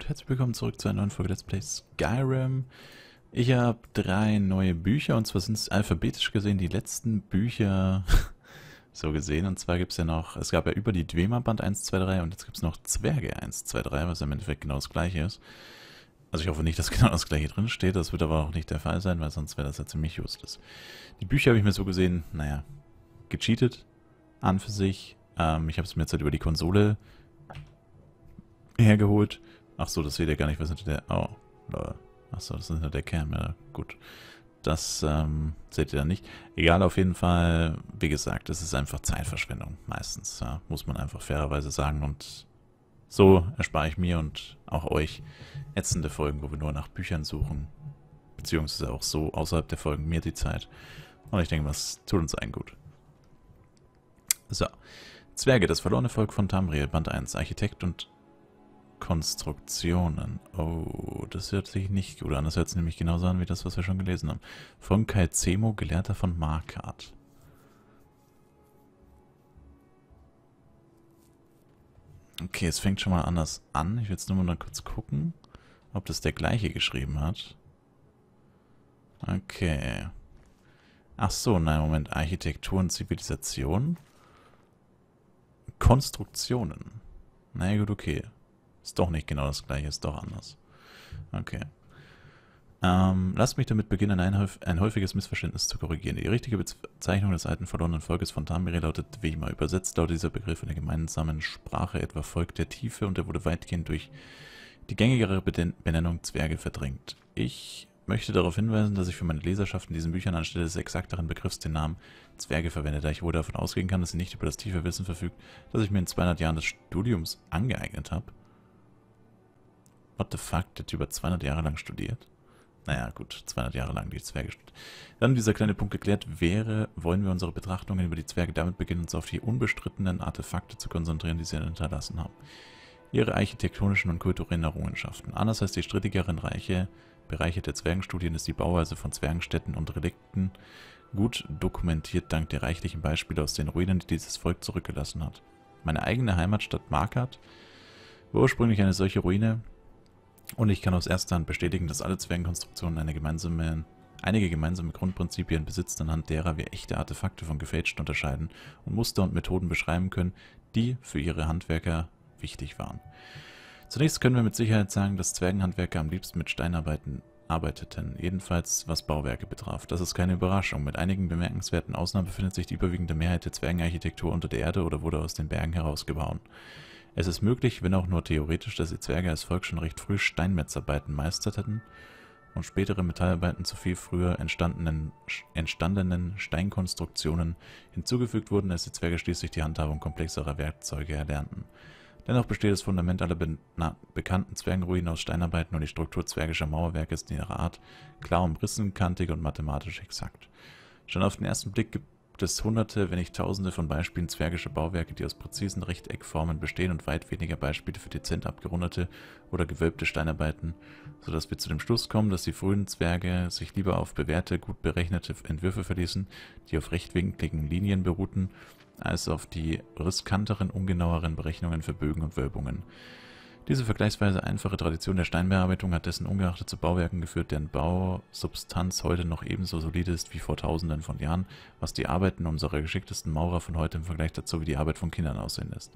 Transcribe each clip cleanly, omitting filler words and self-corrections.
und herzlich willkommen zurück zu einer neuen Folge Let's Play Skyrim. Ich habe 3 neue Bücher, und zwar sind es alphabetisch gesehen die letzten Bücher so gesehen. Und zwar gibt es ja noch, es gab ja über die Dwemer Band 1, 2, 3 und jetzt gibt es noch Zwerge 1, 2, 3, was im Endeffekt genau das gleiche ist. Also ich hoffe nicht, dass genau das gleiche drin steht, das wird aber auch nicht der Fall sein, weil sonst wäre das ja ziemlich useless. Die Bücher habe ich mir so gesehen, naja, gecheatet an für sich. Ich habe es mir jetzt halt über die Konsole hergeholt. Ach so, das seht ihr gar nicht, was hinter der... Oh, lol. Ach so, das ist hinter der Cam, ja, gut. Das seht ihr dann nicht. Egal, auf jeden Fall, wie gesagt, es ist einfach Zeitverschwendung, meistens. Ja, muss man einfach fairerweise sagen, und so erspare ich mir und auch euch ätzende Folgen, wo wir nur nach Büchern suchen. Beziehungsweise auch so außerhalb der Folgen mir die Zeit. Und ich denke, das tut uns allen gut. So. Zwerge, das verlorene Volk von Tamriel, Band 1, Architekt und Konstruktionen. Oh, das hört sich nicht gut an. Das hört sich nämlich genauso an wie das, was wir schon gelesen haben. Von Kai Zemo, Gelehrter von Markarth. Okay, es fängt schon mal anders an. Ich will jetzt nur mal kurz gucken, ob das der gleiche geschrieben hat. Okay. Ach so, nein, Moment. Architektur und Zivilisation. Konstruktionen. Na gut, okay. Ist doch nicht genau das gleiche, ist doch anders. Okay. Lasst mich damit beginnen, ein häufiges Missverständnis zu korrigieren. Die richtige Bezeichnung des alten verlorenen Volkes von Tamriel lautet Dwemer. Übersetzt lautet dieser Begriff in der gemeinsamen Sprache etwa Volk der Tiefe, und er wurde weitgehend durch die gängigere Benennung Zwerge verdrängt. Ich möchte darauf hinweisen, dass ich für meine Leserschaft in diesen Büchern anstelle des exakteren Begriffs den Namen Zwerge verwende, da ich wohl davon ausgehen kann, dass sie nicht über das tiefe Wissen verfügt, das ich mir in 200 Jahren des Studiums angeeignet habe. What the fuck, der Typ hat 200 Jahre lang studiert? Naja, gut, 200 Jahre lang die Zwerge studiert. Dann dieser kleine Punkt geklärt wäre, wollen wir unsere Betrachtungen über die Zwerge damit beginnen, uns auf die unbestrittenen Artefakte zu konzentrieren, die sie hinterlassen haben. Ihre architektonischen und kulturellen Errungenschaften. Anders als die strittigeren Bereiche der Zwergenstudien ist die Bauweise von Zwergenstädten und Relikten gut dokumentiert, dank der reichlichen Beispiele aus den Ruinen, die dieses Volk zurückgelassen hat. Meine eigene Heimatstadt Markarth war ursprünglich eine solche Ruine, und ich kann aus erster Hand bestätigen, dass alle Zwergenkonstruktionen einige gemeinsame Grundprinzipien besitzen, anhand derer wir echte Artefakte von gefälschten unterscheiden und Muster und Methoden beschreiben können, die für ihre Handwerker wichtig waren. Zunächst können wir mit Sicherheit sagen, dass Zwergenhandwerker am liebsten mit Steinarbeiten arbeiteten, jedenfalls was Bauwerke betraf. Das ist keine Überraschung. Mit einigen bemerkenswerten Ausnahmen befindet sich die überwiegende Mehrheit der Zwergenarchitektur unter der Erde oder wurde aus den Bergen herausgebaut. Es ist möglich, wenn auch nur theoretisch, dass die Zwerge als Volk schon recht früh Steinmetzarbeiten meisterten und spätere Metallarbeiten zu viel früher entstandenen Steinkonstruktionen hinzugefügt wurden, als die Zwerge schließlich die Handhabung komplexerer Werkzeuge erlernten. Dennoch besteht das Fundament aller bekannten Zwergenruinen aus Steinarbeiten, und die Struktur zwergischer Mauerwerke ist in ihrer Art klar umrissen, kantig und mathematisch exakt. Schon auf den ersten Blick gibt es hunderte, wenn nicht tausende von Beispielen zwergischer Bauwerke, die aus präzisen Rechteckformen bestehen, und weit weniger Beispiele für dezent abgerundete oder gewölbte Steinarbeiten, sodass wir zu dem Schluss kommen, dass die frühen Zwerge sich lieber auf bewährte, gut berechnete Entwürfe verließen, die auf rechtwinkligen Linien beruhten, als auf die riskanteren, ungenaueren Berechnungen für Bögen und Wölbungen. Diese vergleichsweise einfache Tradition der Steinbearbeitung hat dessen ungeachtet zu Bauwerken geführt, deren Bausubstanz heute noch ebenso solide ist wie vor tausenden von Jahren, was die Arbeiten unserer geschicktesten Maurer von heute im Vergleich dazu wie die Arbeit von Kindern aussehen lässt.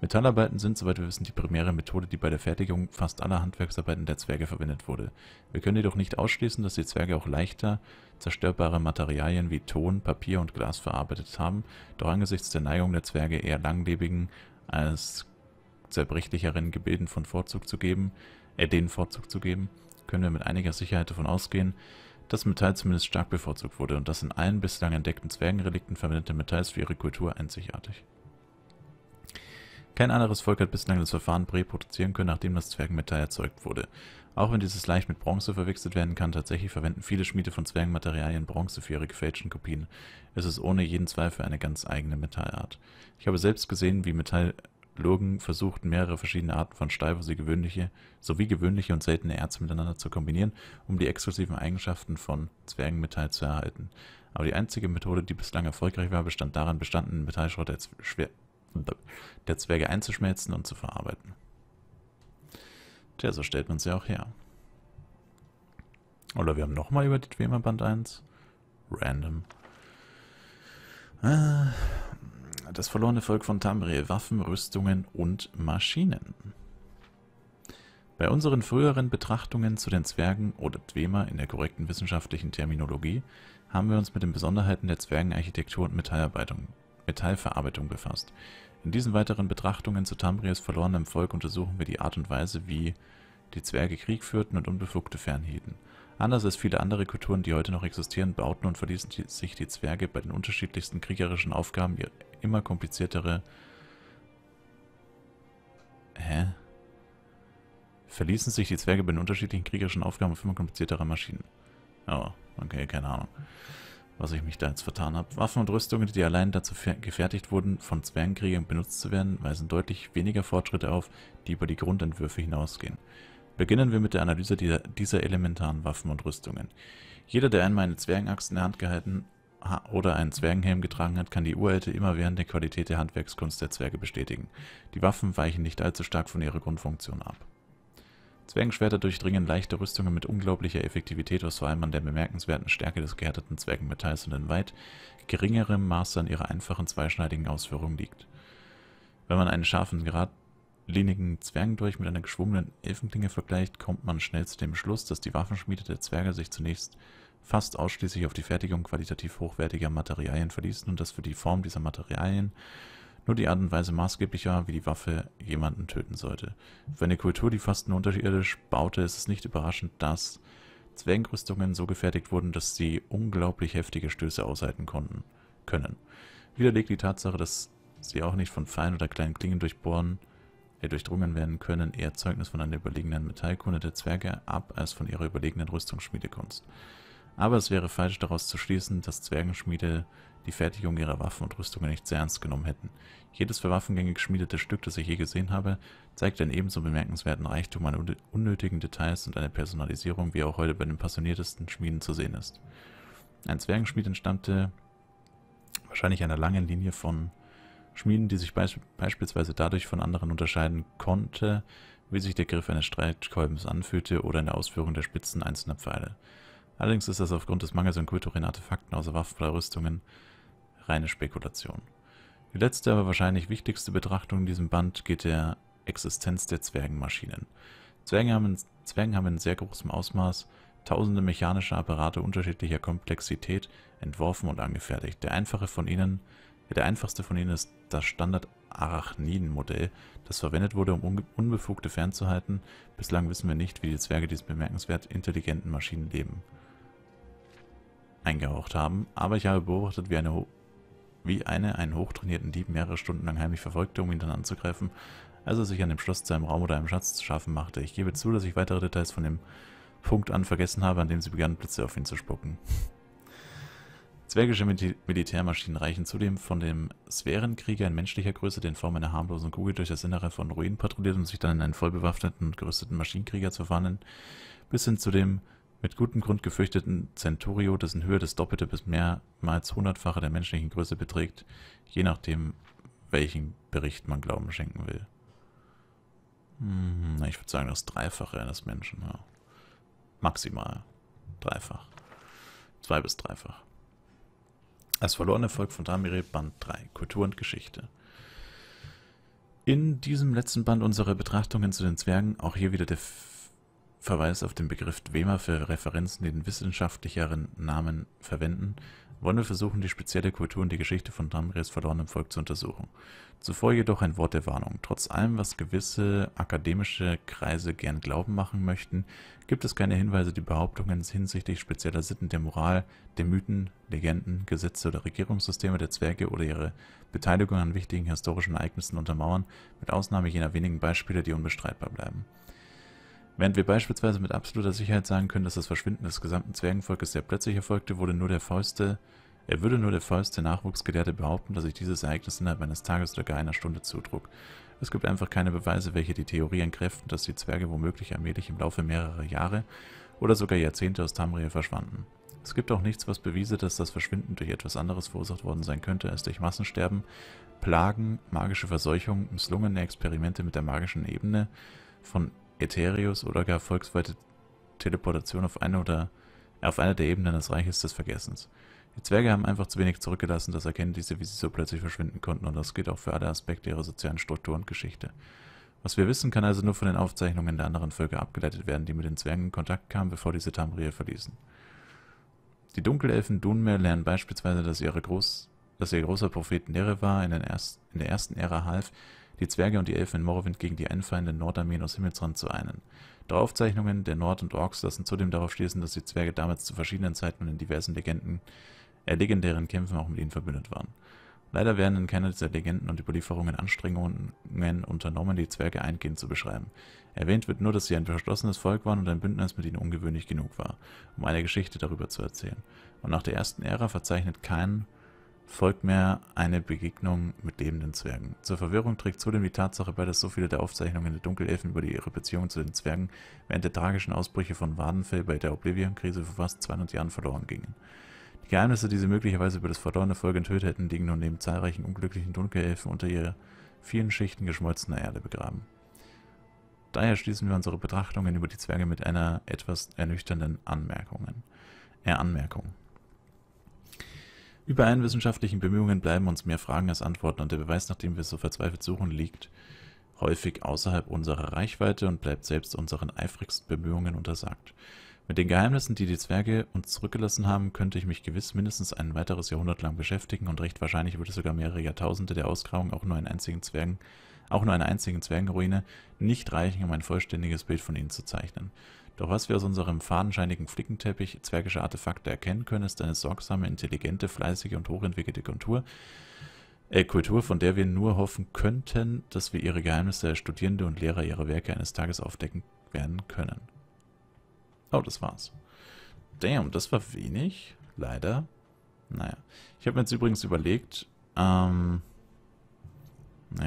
Metallarbeiten sind, soweit wir wissen, die primäre Methode, die bei der Fertigung fast aller Handwerksarbeiten der Zwerge verwendet wurde. Wir können jedoch nicht ausschließen, dass die Zwerge auch leichter zerstörbare Materialien wie Ton, Papier und Glas verarbeitet haben, doch angesichts der Neigung der Zwerge eher langlebigen als zerbrechlicheren Gebilden den Vorzug zu geben, können wir mit einiger Sicherheit davon ausgehen, dass Metall zumindest stark bevorzugt wurde und dass in allen bislang entdeckten Zwergenrelikten verwendete Metall ist für ihre Kultur einzigartig. Kein anderes Volk hat bislang das Verfahren reproduzieren können, nachdem das Zwergenmetall erzeugt wurde. Auch wenn dieses leicht mit Bronze verwechselt werden kann, tatsächlich verwenden viele Schmiede von Zwergenmaterialien Bronze für ihre gefälschten Kopien. Es ist ohne jeden Zweifel eine ganz eigene Metallart. Ich habe selbst gesehen, wie Metallurgen versuchten, mehrere verschiedene Arten von Stahl sowie gewöhnliche und seltene Erze miteinander zu kombinieren, um die exklusiven Eigenschaften von Zwergenmetall zu erhalten. Aber die einzige Methode, die bislang erfolgreich war, bestand darin, bestandenen Metallschrott als der Zwerge einzuschmelzen und zu verarbeiten. Tja, so stellt man sie auch her. Oder wir haben nochmal über die Dwemer Band 1. Random. Das verlorene Volk von Tamriel, Waffen, Rüstungen und Maschinen. Bei unseren früheren Betrachtungen zu den Zwergen oder Dwemer in der korrekten wissenschaftlichen Terminologie haben wir uns mit den Besonderheiten der Zwergenarchitektur und Metallverarbeitung befasst. In diesen weiteren Betrachtungen zu Tamriels verlorenem Volk untersuchen wir die Art und Weise, wie die Zwerge Krieg führten und Unbefugte fernhielten. Anders als viele andere Kulturen, die heute noch existieren, bauten und verließen sich die Zwerge bei den unterschiedlichsten kriegerischen Aufgaben immer kompliziertere... Verließen sich die Zwerge bei den unterschiedlichen kriegerischen Aufgaben auf immer kompliziertere Maschinen. Oh, okay, keine Ahnung, was ich mich da jetzt vertan habe. Waffen und Rüstungen, die allein dazu gefertigt wurden, von Zwergenkriegern benutzt zu werden, weisen deutlich weniger Fortschritte auf, die über die Grundentwürfe hinausgehen. Beginnen wir mit der Analyse dieser elementaren Waffen und Rüstungen. Jeder, der einmal eine Zwergenaxt in der Hand gehalten oder einen Zwergenhelm getragen hat, kann die uralte, immerwährende Qualität der Handwerkskunst der Zwerge bestätigen. Die Waffen weichen nicht allzu stark von ihrer Grundfunktion ab. Zwergenschwerter durchdringen leichte Rüstungen mit unglaublicher Effektivität, was vor allem an der bemerkenswerten Stärke des gehärteten Zwergenmetalls und in weit geringerem Maße an ihrer einfachen zweischneidigen Ausführung liegt. Wenn man einen scharfen, geradlinigen Zwergendolch mit einer geschwungenen Elfenklinge vergleicht, kommt man schnell zu dem Schluss, dass die Waffenschmiede der Zwerge sich zunächst fast ausschließlich auf die Fertigung qualitativ hochwertiger Materialien verließen und dass für die Form dieser Materialien nur die Art und Weise maßgeblich war, wie die Waffe jemanden töten sollte. Für eine Kultur, die fast nur unterirdisch baute, ist es nicht überraschend, dass Zwergenrüstungen so gefertigt wurden, dass sie unglaublich heftige Stöße aushalten können. Widerlegt die Tatsache, dass sie auch nicht von feinen oder kleinen Klingen durchdrungen werden können, eher Zeugnis von einer überlegenen Metallkunde der Zwerge ab, als von ihrer überlegenen Rüstungsschmiedekunst. Aber es wäre falsch, daraus zu schließen, dass Zwergenschmiede die Fertigung ihrer Waffen und Rüstungen nicht sehr ernst genommen hätten. Jedes für Waffengänge geschmiedete Stück, das ich je gesehen habe, zeigt einen ebenso bemerkenswerten Reichtum an unnötigen Details und eine Personalisierung, wie auch heute bei den passioniertesten Schmieden zu sehen ist. Ein Zwergenschmied entstammte wahrscheinlich einer langen Linie von Schmieden, die sich beispielsweise dadurch von anderen unterscheiden konnte, wie sich der Griff eines Streitkolbens anfühlte oder in der Ausführung der Spitzen einzelner Pfeile. Allerdings ist das aufgrund des Mangels an kulturellen Artefakten außer Waffen oder Rüstungen reine Spekulation. Die letzte, aber wahrscheinlich wichtigste Betrachtung in diesem Band geht der Existenz der Zwergenmaschinen. Zwergen haben in sehr großem Ausmaß tausende mechanische Apparate unterschiedlicher Komplexität entworfen und angefertigt. Der einfachste von ihnen ist das Standard-Arachniden-Modell, das verwendet wurde, um Unbefugte fernzuhalten. Bislang wissen wir nicht, wie die Zwerge diese bemerkenswert intelligenten Maschinen leben eingehaucht haben, aber ich habe beobachtet, wie einen hochtrainierten Dieb mehrere Stunden lang heimlich verfolgte, um ihn dann anzugreifen, als er sich an dem Schloss zu einem Raum oder einem Schatz schaffen machte. Ich gebe zu, dass ich weitere Details von dem Punkt an vergessen habe, an dem sie begannen, Blitze auf ihn zu spucken. Zwergische Militärmaschinen reichen zudem von dem Sphärenkrieger in menschlicher Größe, der in Form einer harmlosen Kugel durch das Innere von Ruinen patrouilliert, um sich dann in einen vollbewaffneten und gerüsteten Maschinenkrieger zu verwandeln, bis hin zu dem mit gutem Grund gefürchteten Centurio, dessen Höhe das Doppelte bis mehrmals Hundertfache der menschlichen Größe beträgt, je nachdem, welchen Bericht man Glauben schenken will. Ich würde sagen, das Dreifache eines Menschen. Ja. Maximal. Dreifach. 2- bis 3-fach. Das verlorene Volk von Tamriel, Band 3, Kultur und Geschichte. In diesem letzten Band unserer Betrachtungen zu den Zwergen, auch hier wieder der Verweis auf den Begriff Dwemer für Referenzen, die den wissenschaftlicheren Namen verwenden, wollen wir versuchen, die spezielle Kultur und die Geschichte von Tamriels verlorenem Volk zu untersuchen. Zuvor jedoch ein Wort der Warnung. Trotz allem, was gewisse akademische Kreise gern glauben machen möchten, gibt es keine Hinweise, die Behauptungen hinsichtlich spezieller Sitten, der Moral, der Mythen, Legenden, Gesetze oder Regierungssysteme der Zwerge oder ihre Beteiligung an wichtigen historischen Ereignissen untermauern, mit Ausnahme jener wenigen Beispiele, die unbestreitbar bleiben. Während wir beispielsweise mit absoluter Sicherheit sagen können, dass das Verschwinden des gesamten Zwergenvolkes sehr plötzlich erfolgte, würde nur der fäuste Nachwuchsgelehrte behaupten, dass sich dieses Ereignis innerhalb eines Tages oder gar einer Stunde zutrug. Es gibt einfach keine Beweise, welche die Theorie entkräften, dass die Zwerge womöglich allmählich im Laufe mehrerer Jahre oder sogar Jahrzehnte aus Tamriel verschwanden. Es gibt auch nichts, was bewiese, dass das Verschwinden durch etwas anderes verursacht worden sein könnte, als durch Massensterben, Plagen, magische Verseuchung, misslungene Experimente mit der magischen Ebene, von Aetherius oder gar volksweite Teleportation auf einer der Ebenen des Reiches des Vergessens. Die Zwerge haben einfach zu wenig zurückgelassen, das erkennen diese, wie sie so plötzlich verschwinden konnten, und das gilt auch für alle Aspekte ihrer sozialen Struktur und Geschichte. Was wir wissen, kann also nur von den Aufzeichnungen der anderen Völker abgeleitet werden, die mit den Zwergen in Kontakt kamen, bevor diese Tamriel verließen. Die Dunkelelfen Dunmer lernen beispielsweise, dass ihr großer Prophet Nerevar in der ersten Ära half, die Zwerge und die Elfen in Morrowind gegen die einfallenden Nordarmeen aus Himmelsrand zu einen. Durch Aufzeichnungen der Nord- und Orks lassen zudem darauf schließen, dass die Zwerge damals zu verschiedenen Zeiten und in diversen legendären Kämpfen auch mit ihnen verbündet waren. Leider werden in keiner dieser Legenden und Überlieferungen Anstrengungen unternommen, die Zwerge eingehend zu beschreiben. Erwähnt wird nur, dass sie ein verschlossenes Volk waren und ein Bündnis mit ihnen ungewöhnlich genug war, um eine Geschichte darüber zu erzählen. Und nach der ersten Ära verzeichnet kein Volk mehr eine Begegnung mit lebenden Zwergen. Zur Verwirrung trägt zudem die Tatsache bei, dass so viele der Aufzeichnungen der Dunkelelfen über ihre Beziehung zu den Zwergen während der tragischen Ausbrüche von Vvardenfell bei der Oblivion-Krise vor fast 200 Jahren verloren gingen. Die Geheimnisse, die sie möglicherweise über das verlorene Volk enthüllt hätten, liegen nun neben zahlreichen unglücklichen Dunkelelfen unter ihren vielen Schichten geschmolzener Erde begraben. Daher schließen wir unsere Betrachtungen über die Zwerge mit einer etwas ernüchternden Anmerkung. Über allen wissenschaftlichen Bemühungen bleiben uns mehr Fragen als Antworten, und der Beweis, nach dem wir so verzweifelt suchen, liegt häufig außerhalb unserer Reichweite und bleibt selbst unseren eifrigsten Bemühungen untersagt. Mit den Geheimnissen, die die Zwerge uns zurückgelassen haben, könnte ich mich gewiss mindestens ein weiteres Jahrhundert lang beschäftigen, und recht wahrscheinlich würde sogar mehrere Jahrtausende der Ausgrabung auch nur einer einzigen Zwergenruine nicht reichen, um ein vollständiges Bild von ihnen zu zeichnen. Doch was wir aus unserem fadenscheinigen Flickenteppich zwergischer Artefakte erkennen können, ist eine sorgsame, intelligente, fleißige und hochentwickelte Kultur, von der wir nur hoffen könnten, dass wir ihre Geheimnisse als Studierende und Lehrer ihrer Werke eines Tages aufdecken werden können. Oh, das war's. Damn, das war wenig. Leider. Naja. Ich habe mir jetzt übrigens überlegt, na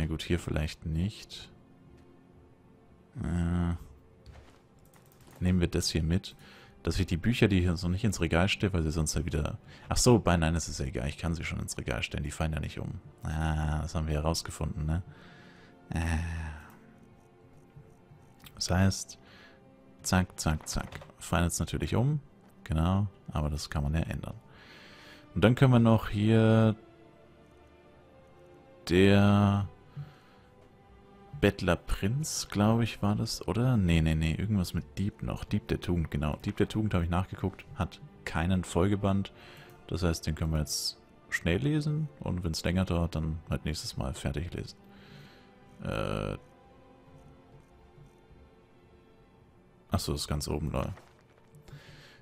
gut, hier vielleicht nicht. Nehmen wir das hier mit, dass ich die Bücher, die ich sonst noch nicht ins Regal stelle, weil sie sonst ja wieder... Ach so, bei nein, es ist ja egal. Ich kann sie schon ins Regal stellen. Die fallen ja nicht um. Ah, das haben wir herausgefunden, ne? Das heißt... Zack, zack, zack. Fallen jetzt natürlich um. Genau. Aber das kann man ja ändern. Und dann können wir noch hier... Der... Bettlerprinz, glaube ich, war das, oder? Nee, nee, nee. Irgendwas mit Dieb noch. Dieb der Tugend, genau. Dieb der Tugend, habe ich nachgeguckt, hat keinen Folgeband. Das heißt, den können wir jetzt schnell lesen. Und wenn es länger dauert, dann halt nächstes Mal fertig lesen. Achso, ist ganz oben, lol.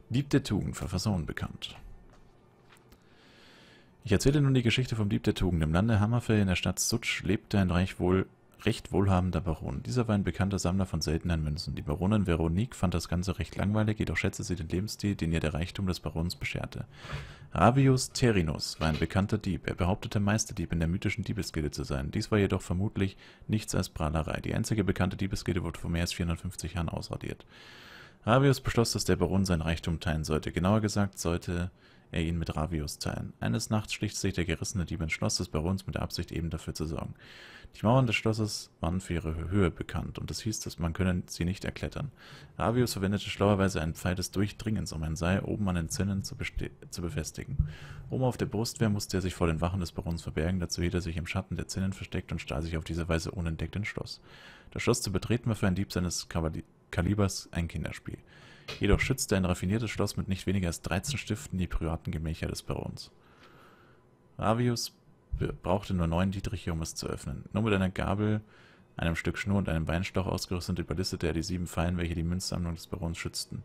Dieb der Tugend, Verfasser unbekannt. Ich erzähle nun die Geschichte vom Dieb der Tugend. Im Lande Hammerfell in der Stadt Sutsch lebte ein recht wohlhabender Baron. Dieser war ein bekannter Sammler von seltenen Münzen. Die Baronin Veronique fand das Ganze recht langweilig, jedoch schätzte sie den Lebensstil, den ihr der Reichtum des Barons bescherte. Ravius Terrinus war ein bekannter Dieb. Er behauptete, Meisterdieb in der mythischen Diebesgilde zu sein. Dies war jedoch vermutlich nichts als Prahlerei. Die einzige bekannte Diebesgilde wurde vor mehr als 450 Jahren ausradiert. Ravius beschloss, dass der Baron sein Reichtum teilen sollte. Genauer gesagt, sollte er ihn mit Ravius teilen. Eines Nachts schlich sich der gerissene Dieb ins Schloss des Barons mit der Absicht, eben dafür zu sorgen. Die Mauern des Schlosses waren für ihre Höhe bekannt, und es hieß, dass man könne sie nicht erklettern. Ravius verwendete schlauerweise einen Pfeil des Durchdringens, um ein Seil oben an den Zinnen zu befestigen. Oben auf der Brustwehr musste er sich vor den Wachen des Barons verbergen, dazu hielt er sich im Schatten der Zinnen versteckt und stahl sich auf diese Weise unentdeckt ins Schloss. Das Schloss zu betreten war für einen Dieb seines Kalibers ein Kinderspiel. Jedoch schützte ein raffiniertes Schloss mit nicht weniger als 13 Stiften die privaten Gemächer des Barons. Ravius brauchte nur 9 Dietriche, um es zu öffnen. Nur mit einer Gabel, einem Stück Schnur und einem Beinstoch ausgerüstet überlistete er die 7 Fallen, welche die Münzsammlung des Barons schützten.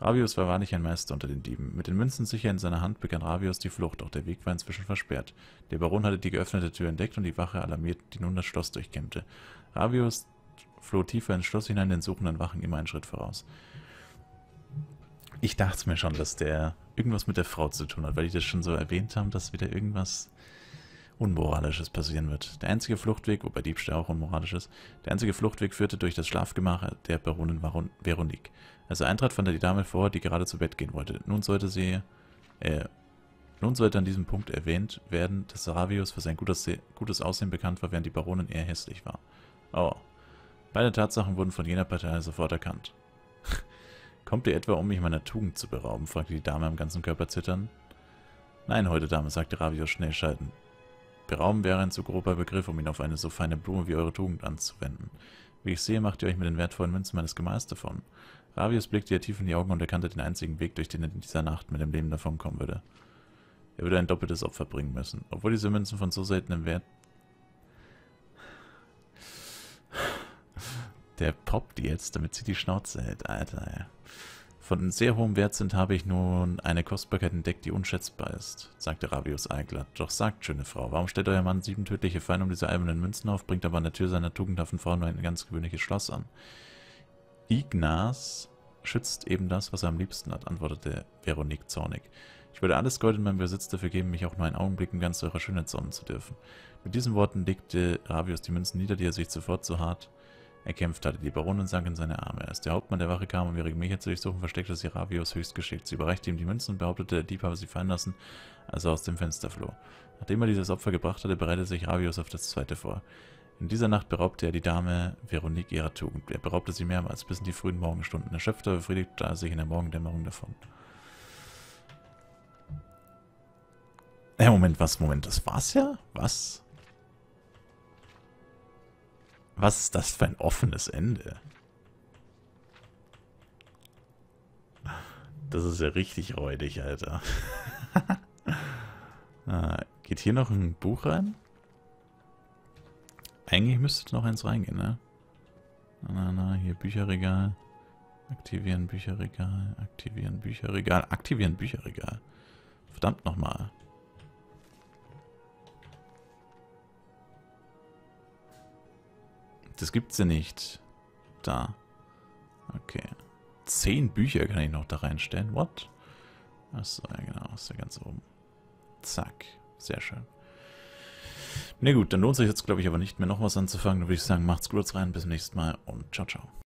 Ravius war wahrlich ein Meister unter den Dieben. Mit den Münzen sicher in seiner Hand begann Ravius die Flucht, doch der Weg war inzwischen versperrt. Der Baron hatte die geöffnete Tür entdeckt und die Wache alarmiert, die nun das Schloss durchkämmte. Ravius floh tiefer ins Schloss hinein, den suchenden Wachen immer einen Schritt voraus. Ich dachte mir schon, dass der irgendwas mit der Frau zu tun hat, weil die das schon so erwähnt haben, dass wieder irgendwas Unmoralisches passieren wird. Der einzige Fluchtweg, wobei Diebstahl auch unmoralisch ist, der einzige Fluchtweg führte durch das Schlafgemach der Baronin Veronique. Als er eintrat, fand er die Dame vor, die gerade zu Bett gehen wollte. Nun sollte an diesem Punkt erwähnt werden, dass Ravius für sein gutes Aussehen bekannt war, während die Baronin eher hässlich war. Oh. Beide Tatsachen wurden von jener Partei sofort erkannt. Kommt ihr etwa, um mich meiner Tugend zu berauben? Fragte die Dame am ganzen Körper zittern. Nein, heute Dame, sagte Ravius schnell schalten. Berauben wäre ein zu grober Begriff, um ihn auf eine so feine Blume wie eure Tugend anzuwenden. Wie ich sehe, macht ihr euch mit den wertvollen Münzen meines Gemahls davon. Ravius blickte ihr tief in die Augen und erkannte den einzigen Weg, durch den er in dieser Nacht mit dem Leben davonkommen würde. Er würde ein doppeltes Opfer bringen müssen. Obwohl diese Münzen von so seltenem Wert... Der poppt jetzt, damit sie die Schnauze hält, Alter, ey. Von sehr hohem Wert sind, habe ich nun eine Kostbarkeit entdeckt, die unschätzbar ist, sagte Ravius einglatt. Doch sagt, schöne Frau, warum stellt euer Mann 7 tödliche Feinde um diese albernen Münzen auf, bringt aber an der Tür seiner tugendhaften Frau nur ein ganz gewöhnliches Schloss an? Ignaz schützt eben das, was er am liebsten hat, antwortete Veronique zornig. Ich würde alles Gold in meinem Besitz dafür geben, mich auch nur einen Augenblick in ganz eurer Schönheit sonnen zu dürfen. Mit diesen Worten legte Ravius die Münzen nieder, die er sich zuvor so hart erkämpft hatte. Die Baronin sank in seine Arme. Als der Hauptmann der Wache kam, um ihre Gemächer zu durchsuchen, versteckte sie Ravius höchst geschickt. Sie überreichte ihm die Münzen und behauptete, der Dieb habe sie fallen lassen, als er aus dem Fenster floh. Nachdem er dieses Opfer gebracht hatte, bereitete sich Ravius auf das zweite vor. In dieser Nacht beraubte er die Dame Veronique ihrer Tugend. Er beraubte sie mehrmals bis in die frühen Morgenstunden. Erschöpft, aber befriedigt, da er sich in der Morgendämmerung davon. Moment, was? Moment, das war's ja? Was? Was ist das für ein offenes Ende? Das ist ja richtig räudig, Alter. Geht hier noch ein Buch rein? Eigentlich müsste noch eins reingehen, ne? Na, hier Bücherregal. Aktivieren Bücherregal. Aktivieren Bücherregal. Aktivieren Bücherregal. Verdammt nochmal. Das gibt's ja nicht. Da. Okay. 10 Bücher kann ich noch da reinstellen. What? Achso, ja genau. Ist ja ganz oben. Zack. Sehr schön. Na gut, dann lohnt sich jetzt, glaube ich, aber nicht mehr noch was anzufangen. Dann würde ich sagen, macht's gut rein. Bis zum nächsten Mal und ciao, ciao.